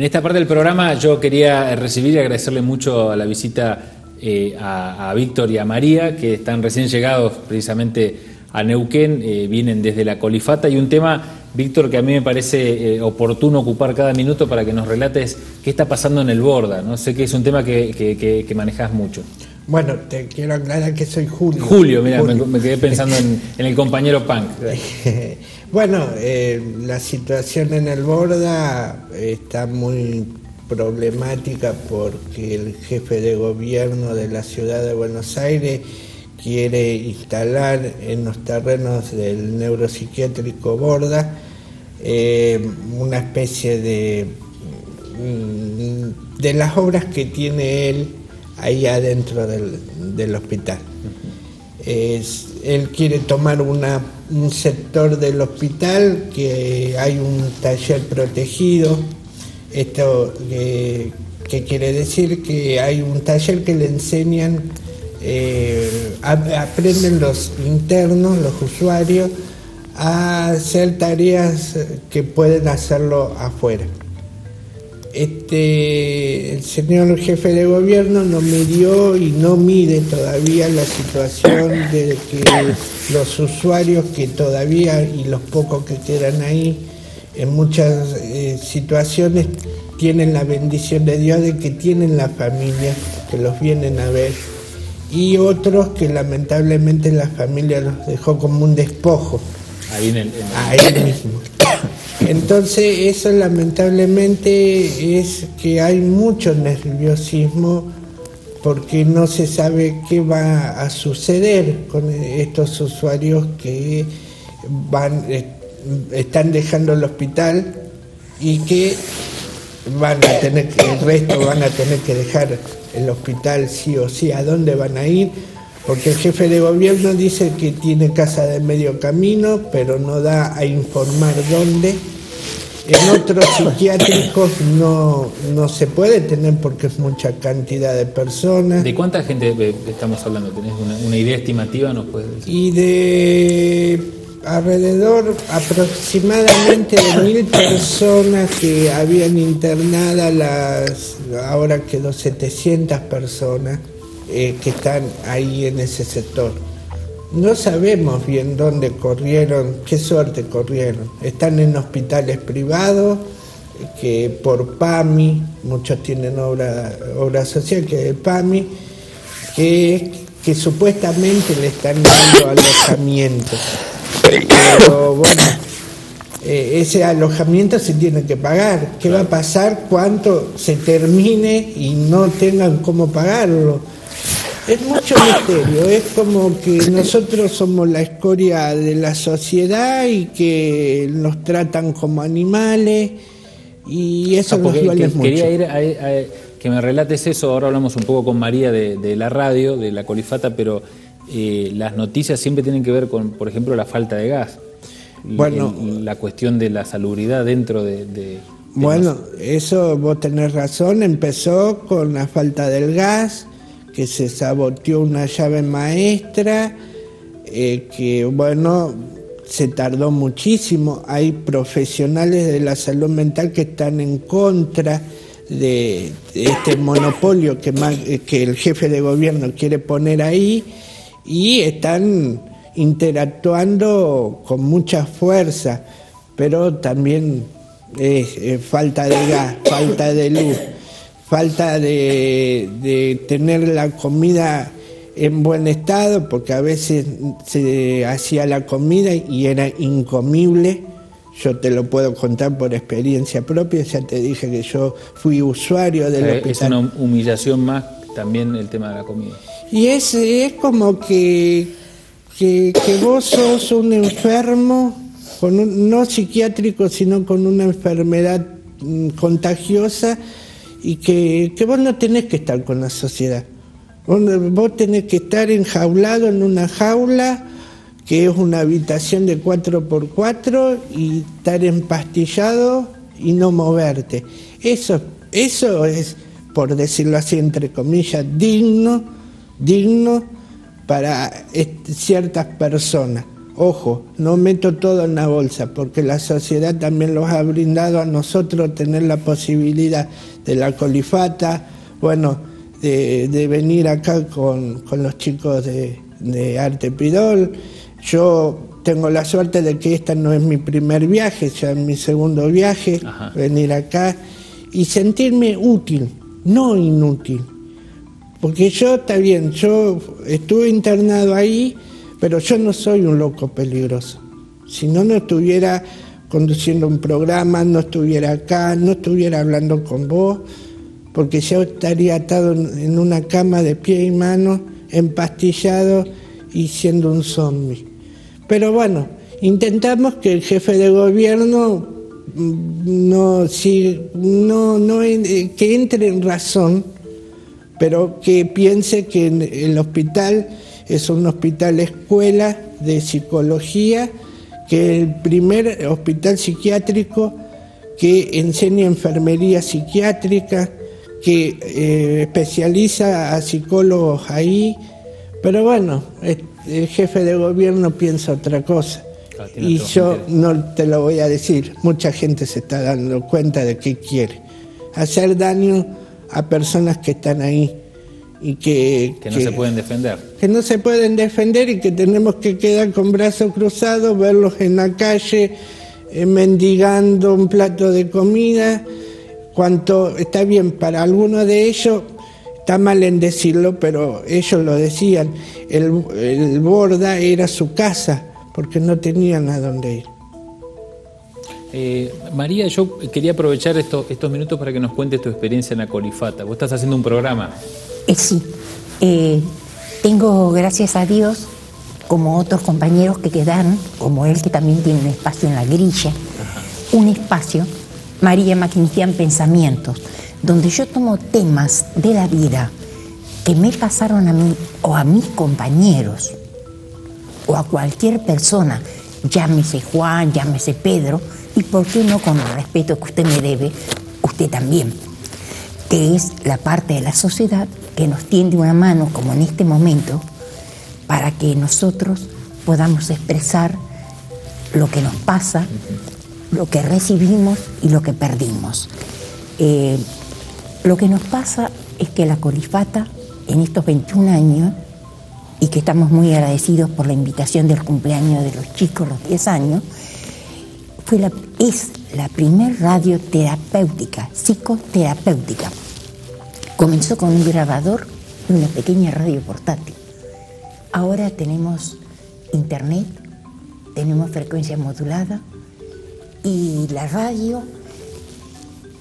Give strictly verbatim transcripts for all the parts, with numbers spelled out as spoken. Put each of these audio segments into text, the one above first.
En esta parte del programa yo quería recibir y agradecerle mucho la visita eh, a, a Víctor y a María, que están recién llegados precisamente a Neuquén, eh, vienen desde La Colifata, y un tema, Víctor, que a mí me parece eh, oportuno ocupar cada minuto para que nos relates qué está pasando en el Borda, ¿no? Sé que es un tema que, que, que, que manejás mucho. Bueno, te quiero aclarar que soy Julio. Julio, mira, me, me quedé pensando en, en el compañero Punk. Bueno, eh, la situación en el Borda está muy problemática porque el jefe de gobierno de la ciudad de Buenos Aires quiere instalar en los terrenos del neuropsiquiátrico Borda eh, una especie de, de las obras que tiene él ahí adentro del, del hospital. Es, él quiere tomar una, un sector del hospital, que hay un taller protegido, esto eh, que quiere decir que hay un taller que le enseñan, eh, aprenden los internos, los usuarios, a hacer tareas que pueden hacerlo afuera. Este, el señor jefe de gobierno no midió y no mide todavía la situación de que los usuarios que todavía, y los pocos que quedan ahí, en muchas eh, situaciones tienen la bendición de Dios de que tienen la familia, que los vienen a ver, y otros que lamentablemente la familia los dejó como un despojo. Ahí, en el, en el... ahí mismo. Entonces eso lamentablemente es que hay mucho nerviosismo porque no se sabe qué va a suceder con estos usuarios que van, están dejando el hospital y que van a tener que, el resto van a tener que dejar el hospital sí o sí. ¿A dónde van a ir? Porque el jefe de gobierno dice que tiene casa de medio camino, pero no da a informar dónde. En otros psiquiátricos no, no se puede tener porque es mucha cantidad de personas. ¿De cuánta gente estamos hablando? ¿Tenés una, una idea estimativa? ¿Nos puedes decir? Y de alrededor aproximadamente de mil personas que habían internada, las, ahora quedó setecientas personas. Eh, que están ahí en ese sector. No sabemos bien dónde corrieron, qué suerte corrieron. Están en hospitales privados, que por PAMI, muchos tienen obra, obra social, que es PAMI, que, que supuestamente le están dando alojamiento. Pero bueno, eh, ese alojamiento se tiene que pagar. ¿Qué va a pasar cuando se termine y no tengan cómo pagarlo? Es mucho misterio, es como que nosotros somos la escoria de la sociedad y que nos tratan como animales y eso no, nos duele que, mucho. Quería ir a, a, que me relates eso, ahora hablamos un poco con María de, de la radio, de La Colifata, pero eh, las noticias siempre tienen que ver con, por ejemplo, la falta de gas, bueno, el, la cuestión de la salubridad dentro de... de bueno, los... eso vos tenés razón, empezó con la falta del gas, que se saboteó una llave maestra, eh, que bueno, se tardó muchísimo. Hay profesionales de la salud mental que están en contra de, de este monopolio que, más, que el jefe de gobierno quiere poner ahí y están interactuando con mucha fuerza, pero también eh, eh, falta de gas, falta de luz, falta de, de tener la comida en buen estado, porque a veces se hacía la comida y era incomible. Yo te lo puedo contar por experiencia propia, ya te dije que yo fui usuario del hospital. Es una humillación más también el tema de la comida. Y es, es como que, que, que vos sos un enfermo, con un, no psiquiátrico, sino con una enfermedad contagiosa, y que, que vos no tenés que estar con la sociedad, vos, vos tenés que estar enjaulado en una jaula que es una habitación de cuatro por cuatro y estar empastillado y no moverte. Eso, eso es, por decirlo así, entre comillas, digno, digno para ciertas personas. Ojo, no meto todo en la bolsa, porque la sociedad también los ha brindado a nosotros tener la posibilidad de la colifata, bueno, de, de venir acá con, con los chicos de, de Arte Pidol. Yo tengo la suerte de que este no es mi primer viaje, ya es mi segundo viaje, Ajá. venir acá y sentirme útil, no inútil. Porque yo, está bien, yo estuve internado ahí, pero yo no soy un loco peligroso. Si no, no estuviera conduciendo un programa, no estuviera acá, no estuviera hablando con vos, porque yo estaría atado en una cama de pie y mano, empastillado y siendo un zombie. Pero bueno, intentamos que el jefe de gobierno no, si, no, no, que entre en razón, pero que piense que el hospital es un hospital escuela de psicología, que es el primer hospital psiquiátrico que enseña enfermería psiquiátrica, que eh, especializa a psicólogos ahí, pero bueno, el jefe de gobierno piensa otra cosa. Claro, y yo no te lo voy a decir, mucha gente se está dando cuenta de qué quiere, hacer daño a personas que están ahí y que, que no que, se pueden defender. Que no se pueden defender y que tenemos que quedar con brazos cruzados, verlos en la calle, eh, mendigando un plato de comida. Cuanto está bien, para algunos de ellos, está mal en decirlo, pero ellos lo decían, el, el Borda era su casa, porque no tenían a dónde ir. Eh, María, yo quería aprovechar esto, estos minutos para que nos cuentes tu experiencia en la colifata. Vos estás haciendo un programa. Eh, sí, eh, tengo, gracias a Dios, como otros compañeros que quedaron, como él que también tiene un espacio en la grilla, Ajá. un espacio, María Makinistian Pensamientos, donde yo tomo temas de la vida que me pasaron a mí o a mis compañeros o a cualquier persona, llámese Juan, llámese Pedro, y por qué no, con el respeto que usted me debe, usted también, que es la parte de la sociedad que nos tiende una mano, como en este momento, para que nosotros podamos expresar lo que nos pasa, lo que recibimos y lo que perdimos. Eh, lo que nos pasa es que la colifata, en estos veintiún años, y que estamos muy agradecidos por la invitación del cumpleaños de los chicos, los diez años, fue la, es la primera radio terapéutica, psicoterapéutica. Comenzó con un grabador y una pequeña radio portátil. Ahora tenemos internet, tenemos frecuencia modulada, y la radio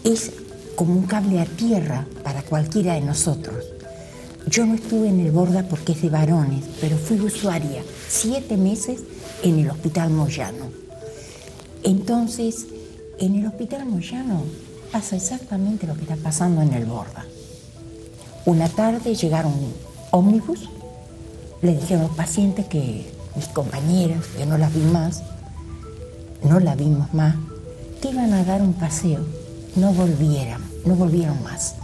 es como un cable a tierra para cualquiera de nosotros. Yo no estuve en el Borda porque es de varones, pero fui usuaria siete meses en el Hospital Moyano. Entonces, en el Hospital Moyano pasa exactamente lo que está pasando en el Borda. Una tarde llegaron ómnibus, le dijeron a los pacientes que mis compañeras, yo no las vi más, no las vimos más, que iban a dar un paseo, no volvieran, no volvieron más.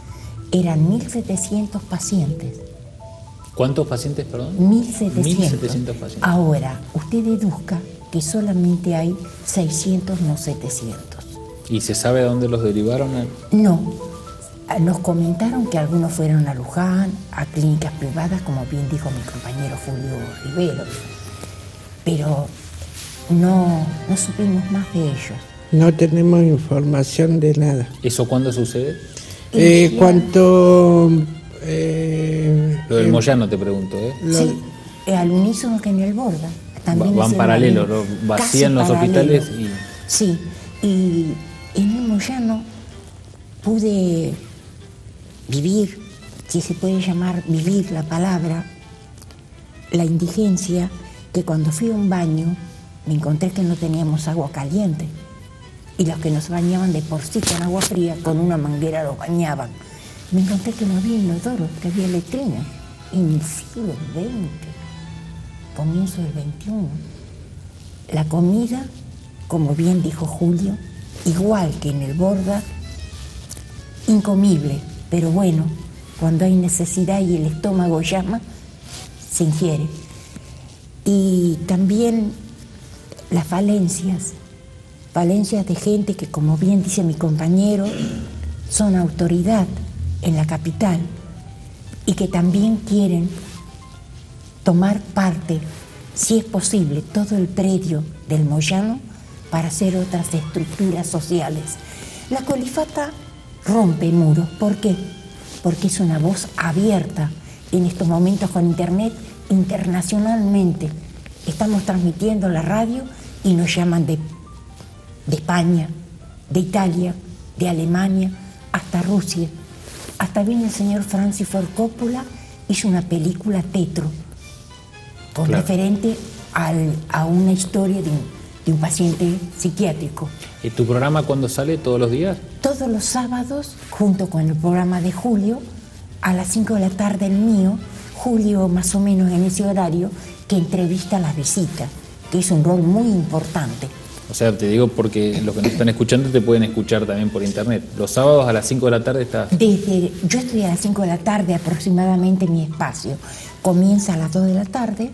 Eran mil setecientos pacientes. ¿Cuántos pacientes, perdón? mil setecientos pacientes. Ahora, usted deduzca que solamente hay seiscientos, no setecientos. ¿Y se sabe a dónde los derivaron? No. Nos comentaron que algunos fueron a Luján, a clínicas privadas, como bien dijo mi compañero Julio Rivero. Pero no, no supimos más de ellos. No tenemos información de nada. ¿Eso cuándo sucede? Eh, cuanto... Eh, lo del Moyano, eh, te pregunto, ¿eh? Sí, eh, al unísono que en el Borda. También va, van paralelos, ¿no? Vacían los paralelo. Hospitales y... Sí, y en el Moyano pude vivir, si se puede llamar vivir la palabra, la indigencia, que cuando fui a un baño me encontré que no teníamos agua caliente. Y los que nos bañaban de por sí con agua fría, con una manguera los bañaban. Me encontré que no había inodoro, que había letrina. En el siglo veinte, comienzo del veintiuno, la comida, como bien dijo Julio, igual que en el Borda, incomible, pero bueno, cuando hay necesidad y el estómago llama, se ingiere. Y también las falencias, falencias de gente que, como bien dice mi compañero, son autoridad en la capital y que también quieren tomar parte, si es posible, todo el predio del Moyano para hacer otras estructuras sociales. La Colifata rompe muros. ¿Por qué? Porque es una voz abierta. En estos momentos con Internet, internacionalmente, estamos transmitiendo la radio y nos llaman de, de España, de Italia, de Alemania, hasta Rusia. Hasta vino el señor Francis Ford Coppola, hizo una película, Tetro, con claro. referente al, a una historia de un, de un paciente psiquiátrico. ¿Y tu programa cuándo sale? ¿Todos los días? Todos los sábados, junto con el programa de Julio, a las cinco de la tarde el mío, Julio más o menos en ese horario, que entrevista a las visitas, que es un rol muy importante. O sea, te digo porque los que nos están escuchando te pueden escuchar también por internet. Los sábados a las cinco de la tarde estás... Desde, yo estoy a las cinco de la tarde aproximadamente mi espacio. Comienza a las dos de la tarde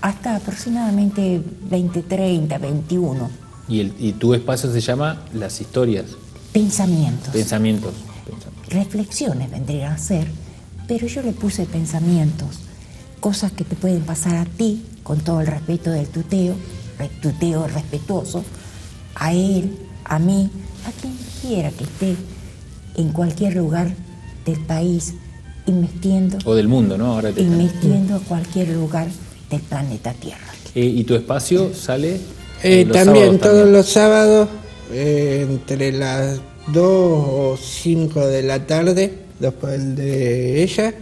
hasta aproximadamente veinte, treinta, veintiuno. ¿Y, el, y tu espacio se llama Las Historias? Pensamientos. Pensamientos. Pensamientos. Reflexiones vendrían a ser, pero yo le puse pensamientos. Cosas que te pueden pasar a ti, con todo el respeto del tuteo, tuteo respetuoso, a él, a mí, a quien quiera que esté en cualquier lugar del país, y metiendo... O del mundo, ¿no? Ahora te... Y metiendo a cualquier lugar del planeta Tierra. Eh, ¿Y tu espacio sale? Eh, los también, todos también. los sábados, eh, entre las dos o cinco de la tarde, después de ella.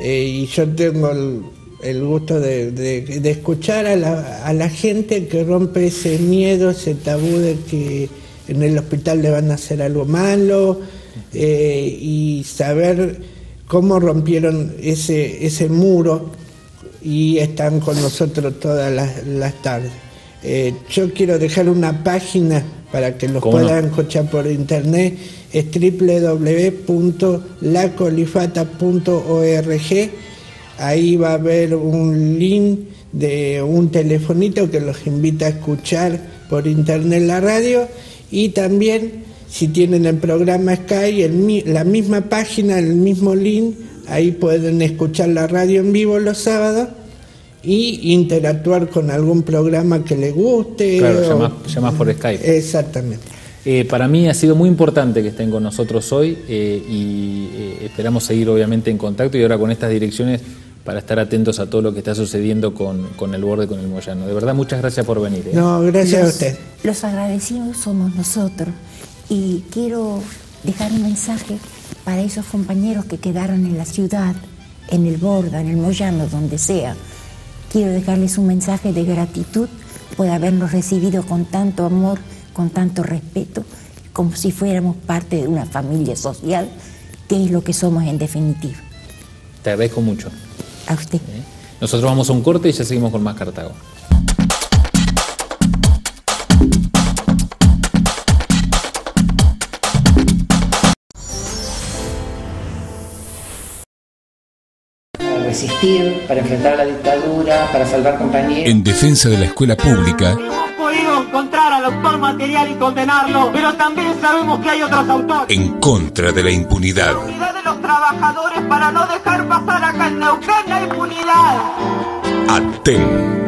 Eh, y yo tengo el, el gusto de, de, de escuchar a la, a la gente que rompe ese miedo, ese tabú de que en el hospital le van a hacer algo malo, eh, y saber cómo rompieron ese, ese muro y están con nosotros todas las, las tardes. Eh, yo quiero dejar una página para que los puedan no? escuchar por internet. Es doble u doble u doble u punto lacolifata punto org. Ahí va a haber un link de un telefonito que los invita a escuchar por internet la radio, y también si tienen el programa Sky, el, la misma página, el mismo link, ahí pueden escuchar la radio en vivo los sábados y interactuar con algún programa que les guste. Claro, o... llamás, llamás por Skype. Exactamente. Eh, para mí ha sido muy importante que estén con nosotros hoy, eh, y eh, esperamos seguir obviamente en contacto, y ahora con estas direcciones para estar atentos a todo lo que está sucediendo con, con el Borda, con el Moyano. De verdad, muchas gracias por venir. Eh. No, gracias los, a usted. Los agradecidos somos nosotros, y quiero dejar un mensaje para esos compañeros que quedaron en la ciudad, en el Borda, en el Moyano, donde sea. Quiero dejarles un mensaje de gratitud por habernos recibido con tanto amor, con tanto respeto, como si fuéramos parte de una familia social, que es lo que somos en definitiva. Te agradezco mucho. A usted. ¿Eh? Nosotros vamos a un corte y ya seguimos con más Cartago. Resistir, para enfrentar la dictadura, para salvar compañeros. En defensa de la escuela pública. Encontrar al autor material y condenarlo, pero también sabemos que hay otros autores. En contra de la impunidad. La unidad de los trabajadores para no dejar pasar acá en Neuquén la impunidad. Aten.